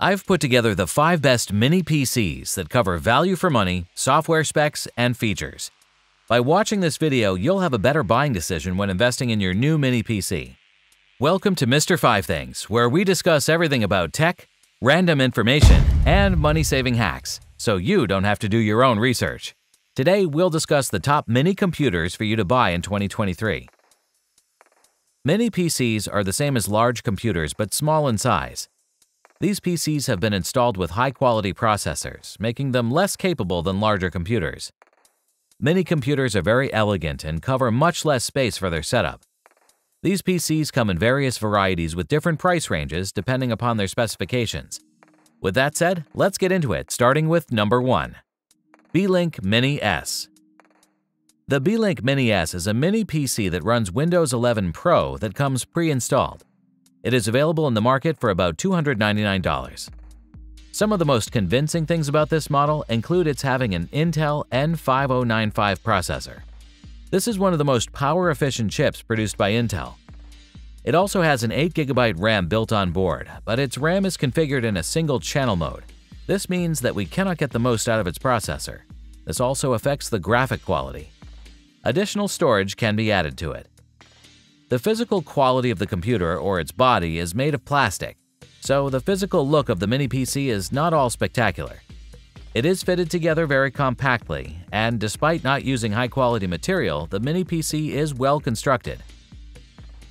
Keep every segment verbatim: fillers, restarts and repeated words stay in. I've put together the five best mini P Cs that cover value for money, software specs, and features. By watching this video, you'll have a better buying decision when investing in your new mini P C. Welcome to Mister Five Things, where we discuss everything about tech, random information, and money-saving hacks, so you don't have to do your own research. Today, we'll discuss the top mini computers for you to buy in twenty twenty-three. Mini P Cs are the same as large computers but small in size. These P Cs have been installed with high-quality processors, making them less capable than larger computers. Mini computers are very elegant and cover much less space for their setup. These P Cs come in various varieties with different price ranges depending upon their specifications. With that said, let's get into it, starting with number one. Beelink Mini S. The Beelink Mini S is a mini P C that runs Windows eleven Pro that comes pre-installed. It is available in the market for about two hundred ninety-nine dollars. Some of the most convincing things about this model include its having an Intel N five oh nine five processor. This is one of the most power-efficient chips produced by Intel. It also has an eight gigabyte RAM built on board, but its RAM is configured in a single-channel mode. This means that we cannot get the most out of its processor. This also affects the graphic quality. Additional storage can be added to it. The physical quality of the computer or its body is made of plastic, so the physical look of the mini P C is not all spectacular. It is fitted together very compactly, and despite not using high-quality material, the mini P C is well constructed.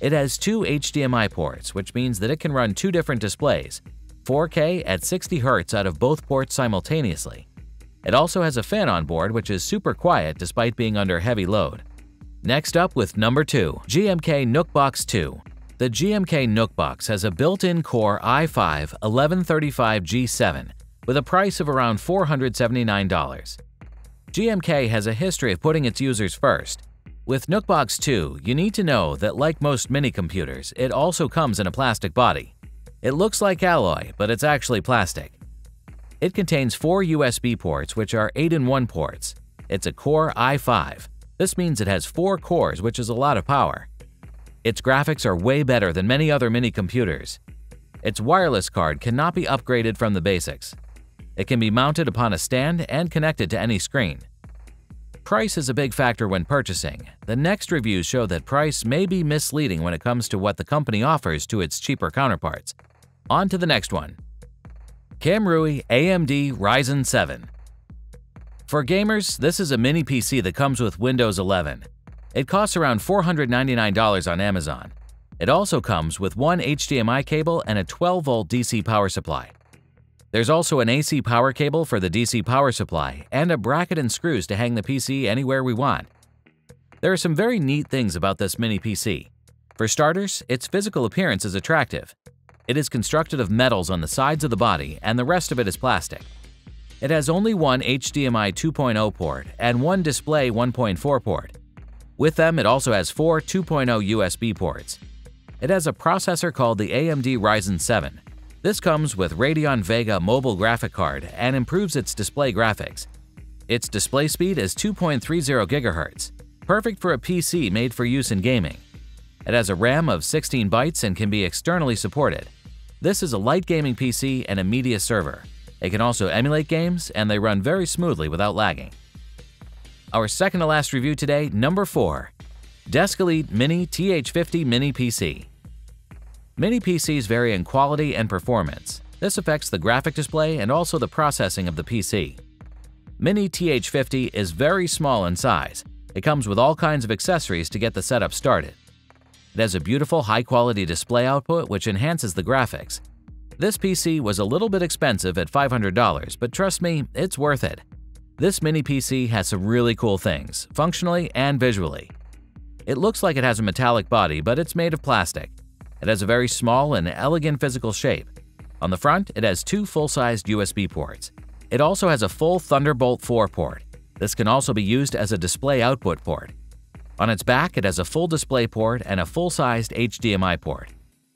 It has two H D M I ports, which means that it can run two different displays, four K at sixty hertz out of both ports simultaneously. It also has a fan on board, which is super quiet despite being under heavy load. Next up with number two, G M K NUCBOX two. The G M K NUCBOX has a built-in Core i five eleven thirty-five G seven, with a price of around four hundred seventy-nine dollars. G M K has a history of putting its users first. With NUCBOX two, you need to know that like most mini computers, it also comes in a plastic body. It looks like alloy, but it's actually plastic. It contains four U S B ports, which are eight in one ports. It's a Core i five. This means it has four cores, which is a lot of power. Its graphics are way better than many other mini computers. Its wireless card cannot be upgraded from the basics. It can be mounted upon a stand and connected to any screen. Price is a big factor when purchasing. The next reviews show that price may be misleading when it comes to what the company offers to its cheaper counterparts. On to the next one. Kamrui A M D Ryzen seven. For gamers, this is a mini P C that comes with Windows eleven. It costs around four hundred ninety-nine dollars on Amazon. It also comes with one H D M I cable and a twelve volt D C power supply. There's also an A C power cable for the D C power supply and a bracket and screws to hang the P C anywhere we want. There are some very neat things about this mini P C. For starters, its physical appearance is attractive. It is constructed of metals on the sides of the body and the rest of it is plastic. It has only one H D M I two point oh port and one display one point four port. With them, it also has four two point oh U S B ports. It has a processor called the A M D Ryzen seven. This comes with Radeon Vega mobile graphic card and improves its display graphics. Its display speed is two point three zero gigahertz, perfect for a P C made for use in gaming. It has a RAM of sixteen bytes and can be externally supported. This is a light gaming P C and a media server. It can also emulate games and they run very smoothly without lagging. Our second to last review today, number four, Desk Elite Mini T H fifty Mini P C. Mini P Cs vary in quality and performance. This affects the graphic display and also the processing of the P C. Mini T H fifty is very small in size. It comes with all kinds of accessories to get the setup started. It has a beautiful high-quality display output which enhances the graphics. This P C was a little bit expensive at five hundred dollars, but trust me, it's worth it. This mini P C has some really cool things, functionally and visually. It looks like it has a metallic body, but it's made of plastic. It has a very small and elegant physical shape. On the front, it has two full-sized U S B ports. It also has a full Thunderbolt four port. This can also be used as a display output port. On its back, it has a full display port and a full-sized H D M I port.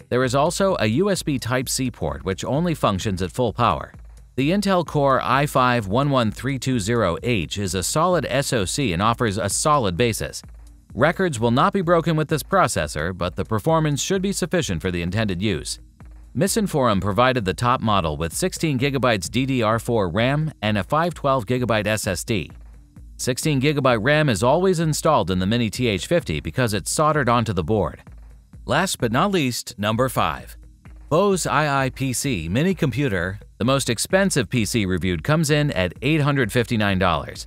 There is also a U S B Type C port which only functions at full power. The Intel Core i five one one three two zero H is a solid S O C and offers a solid basis. Records will not be broken with this processor, but the performance should be sufficient for the intended use. Minisforum provided the top model with sixteen gigabyte D D R four RAM and a five hundred twelve gigabyte S S D. sixteen gigabyte RAM is always installed in the Mini T H fifty because it's soldered onto the board. Last but not least, number five. BOSEIIPC Mini Computer, the most expensive P C reviewed, comes in at eight hundred fifty-nine dollars.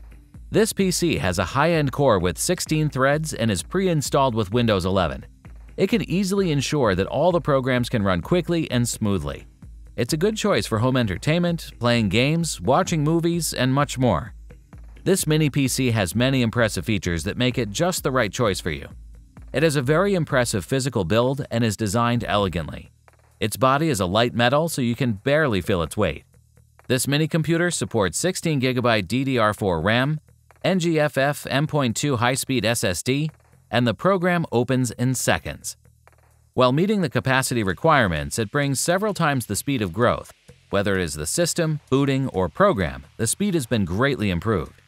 This P C has a high-end core with sixteen threads and is pre-installed with Windows eleven. It can easily ensure that all the programs can run quickly and smoothly. It's a good choice for home entertainment, playing games, watching movies, and much more. This mini P C has many impressive features that make it just the right choice for you. It has a very impressive physical build and is designed elegantly. Its body is a light metal, so you can barely feel its weight. This mini computer supports sixteen gigabyte D D R four RAM, N G F F M dot two high-speed S S D, and the program opens in seconds. While meeting the capacity requirements, it brings several times the speed of growth. Whether it is the system, booting, or program, the speed has been greatly improved.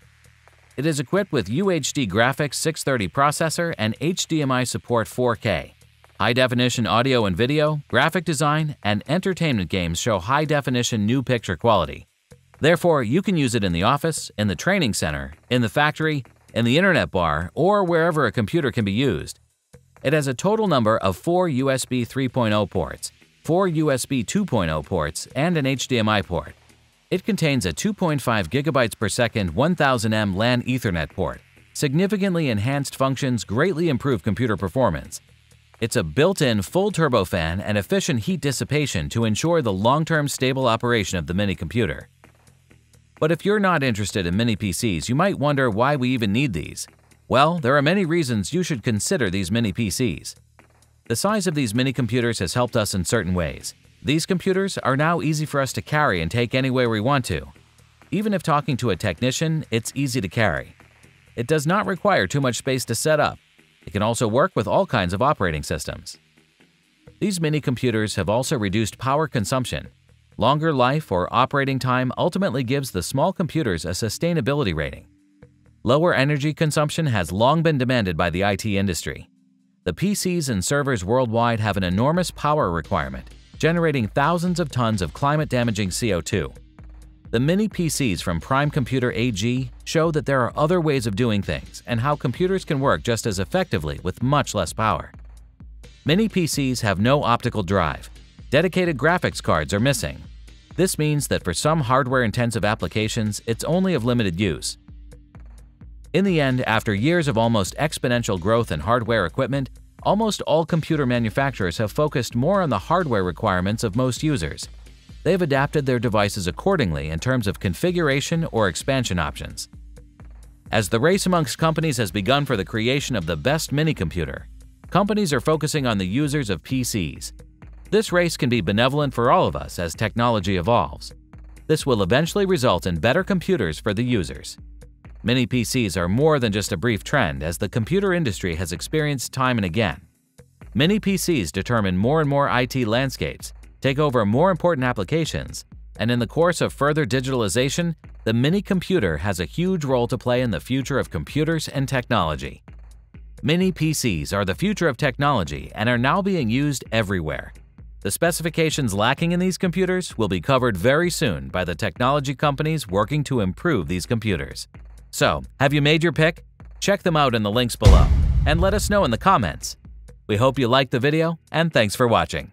It is equipped with U H D Graphics six thirty processor and H D M I support four K. High-definition audio and video, graphic design, and entertainment games show high-definition new picture quality. Therefore, you can use it in the office, in the training center, in the factory, in the internet bar, or wherever a computer can be used. It has a total number of four U S B three point oh ports, four U S B two point oh ports, and an H D M I port. It contains a two point five gigabytes per second one thousand M LAN Ethernet port. Significantly enhanced functions greatly improve computer performance. It's a built-in full turbofan and efficient heat dissipation to ensure the long-term stable operation of the mini computer. But if you're not interested in mini P Cs, you might wonder why we even need these. Well, there are many reasons you should consider these mini P Cs. The size of these mini computers has helped us in certain ways. These computers are now easy for us to carry and take anywhere we want to. Even if talking to a technician, it's easy to carry. It does not require too much space to set up. It can also work with all kinds of operating systems. These mini computers have also reduced power consumption. Longer life or operating time ultimately gives the small computers a sustainability rating. Lower energy consumption has long been demanded by the I T industry. The P Cs and servers worldwide have an enormous power requirement, generating thousands of tons of climate-damaging C O two. The mini P Cs from Prime Computer A G show that there are other ways of doing things and how computers can work just as effectively with much less power. Mini P Cs have no optical drive. Dedicated graphics cards are missing. This means that for some hardware-intensive applications, it's only of limited use. In the end, after years of almost exponential growth in hardware equipment, almost all computer manufacturers have focused more on the hardware requirements of most users. They've adapted their devices accordingly in terms of configuration or expansion options. As the race amongst companies has begun for the creation of the best mini computer, companies are focusing on the users of P Cs. This race can be benevolent for all of us as technology evolves. This will eventually result in better computers for the users. Mini P Cs are more than just a brief trend, as the computer industry has experienced time and again. Mini P Cs determine more and more I T landscapes, take over more important applications, and in the course of further digitalization, the mini computer has a huge role to play in the future of computers and technology. Mini P Cs are the future of technology and are now being used everywhere. The specifications lacking in these computers will be covered very soon by the technology companies working to improve these computers. So, have you made your pick? Check them out in the links below and let us know in the comments. We hope you liked the video, and thanks for watching.